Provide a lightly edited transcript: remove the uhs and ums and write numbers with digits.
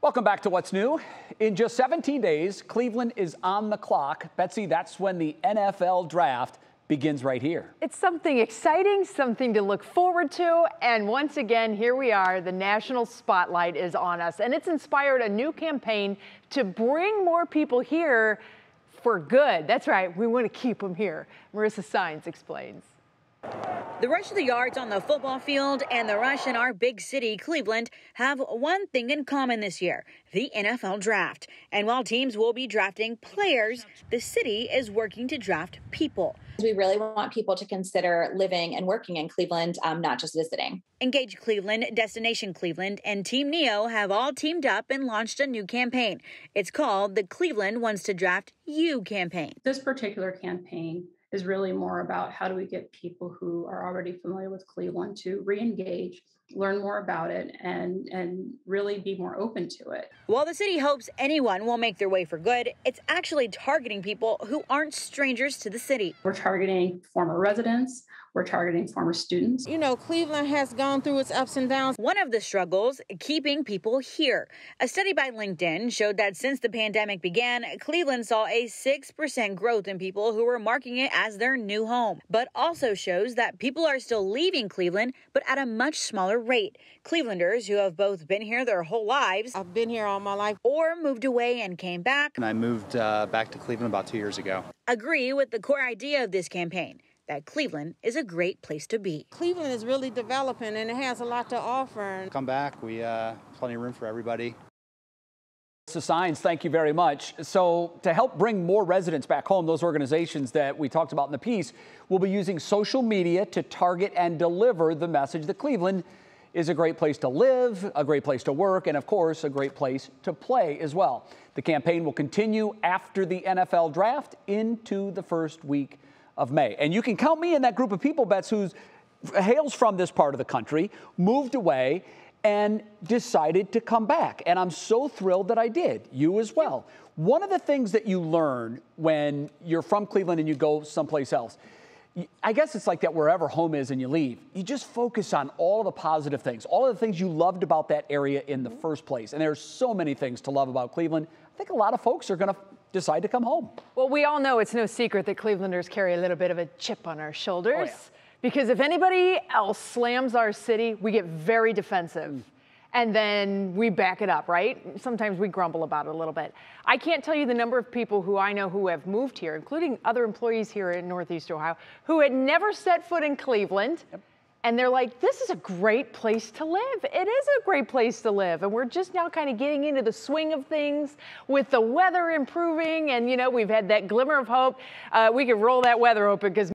Welcome back to What's New. In just 17 days, Cleveland is on the clock. Betsy, that's when the NFL draft begins right here. It's something exciting, something to look forward to. And once again, here we are. The national spotlight is on us. And it's inspired a new campaign to bring more people here for good. That's right. We want to keep them here. Marissa Saenz explains. The rush of the yards on the football field and the rush in our big city, Cleveland, have one thing in common this year, the NFL draft. And while teams will be drafting players, the city is working to draft people. We really want people to consider living and working in Cleveland, not just visiting. Engage Cleveland, Destination Cleveland, and Team NEO have all teamed up and launched a new campaign. It's called the Cleveland Wants to Draft You campaign. This particular campaign is really more about how do we get people who are already familiar with Cleveland to re-engage, learn more about it, and really be more open to it. While the city hopes anyone will make their way for good, it's actually targeting people who aren't strangers to the city. We're targeting former residents. We're targeting former students. You know, Cleveland has gone through its ups and downs. One of the struggles, keeping people here. A study by LinkedIn showed that since the pandemic began, Cleveland saw a 6% growth in people who were marking it as their new home, but also shows that people are still leaving Cleveland, but at a much smaller rate. Clevelanders who have both been here their whole lives. I've been here all my life. Or moved away and came back. And I moved back to Cleveland about 2 years ago. Agree with the core idea of this campaign, that Cleveland is a great place to be. Cleveland is really developing and it has a lot to offer. Come back, we plenty of room for everybody. Marissa Saenz, thank you very much. So to help bring more residents back home, those organizations that we talked about in the piece will be using social media to target and deliver the message that Cleveland is a great place to live, a great place to work, and of course, a great place to play as well. The campaign will continue after the NFL draft into the first week of May. And you can count me in that group of people, Bets, who hails from this part of the country, moved away, and decided to come back. And I'm so thrilled that I did. You as well. One of the things that you learn when you're from Cleveland and you go someplace else, I guess it's like that wherever home is and you leave, you just focus on all the positive things, all of the things you loved about that area in the first place. And there's so many things to love about Cleveland. I think a lot of folks are going to decide to come home. Well, we all know it's no secret that Clevelanders carry a little bit of a chip on our shoulders. Oh, yeah. Because if anybody else slams our city, we get very defensive. And then we back it up, right? Sometimes we grumble about it a little bit. I can't tell you the number of people who I know who have moved here, including other employees here in Northeast Ohio, who had never set foot in Cleveland. Yep. And they're like, this is a great place to live. It is a great place to live. And we're just now kind of getting into the swing of things with the weather improving. And, you know, we've had that glimmer of hope. We could roll that weather open because